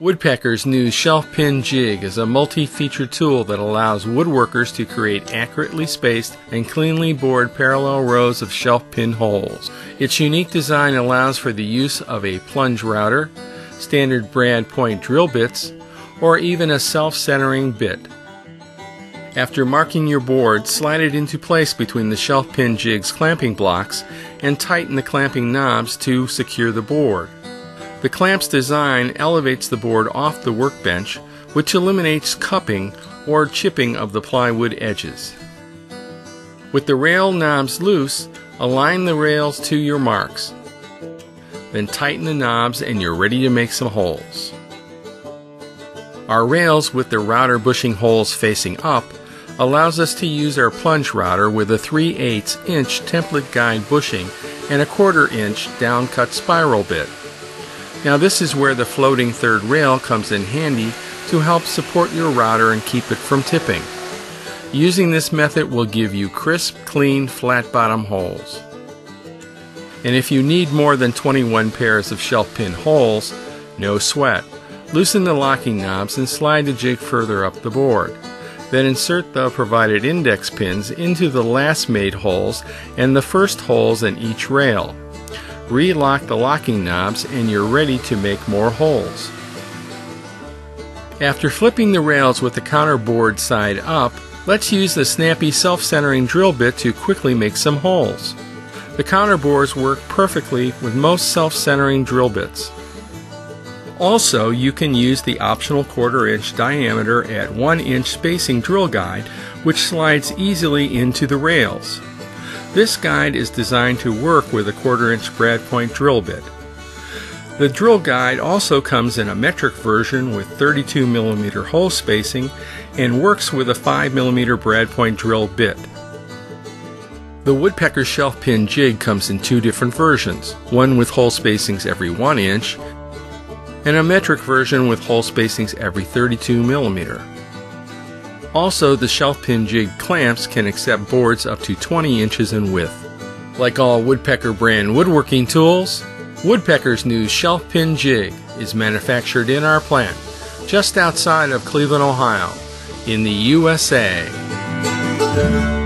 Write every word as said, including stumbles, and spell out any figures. Woodpeckers' new Shelf Pin Jig is a multi-feature tool that allows woodworkers to create accurately spaced and cleanly bored parallel rows of shelf pin holes. Its unique design allows for the use of a plunge router, standard Brad point drill bits, or even a self-centering bit. After marking your board, slide it into place between the Shelf Pin Jig's clamping blocks and tighten the clamping knobs to secure the board. The clamp's design elevates the board off the workbench, which eliminates cupping or chipping of the plywood edges. With the rail knobs loose, align the rails to your marks. Then tighten the knobs and you're ready to make some holes. Our rails with the router bushing holes facing up allows us to use our plunge router with a three eighths inch template guide bushing and a quarter inch downcut spiral bit. Now this is where the floating third rail comes in handy to help support your router and keep it from tipping. Using this method will give you crisp, clean, flat bottom holes. And if you need more than twenty-one pairs of shelf pin holes, no sweat. Loosen the locking knobs and slide the jig further up the board. Then insert the provided index pins into the last made holes and the first holes in each rail. Relock the locking knobs and you're ready to make more holes. After flipping the rails with the counterboard side up, let's use the snappy self-centering drill bit to quickly make some holes. The counterbores work perfectly with most self-centering drill bits. Also, you can use the optional quarter inch diameter at one inch spacing drill guide, which slides easily into the rails. This guide is designed to work with a quarter inch Brad point drill bit. The drill guide also comes in a metric version with thirty-two millimeter hole spacing and works with a five millimeter Brad point drill bit. The Woodpecker Shelf Pin Jig comes in two different versions, one with hole spacings every one inch and a metric version with hole spacings every thirty-two millimeter. Also, the Shelf Pin Jig clamps can accept boards up to twenty inches in width. Like all Woodpecker brand woodworking tools, Woodpecker's new Shelf Pin Jig is manufactured in our plant, just outside of Cleveland, Ohio, in the U S A.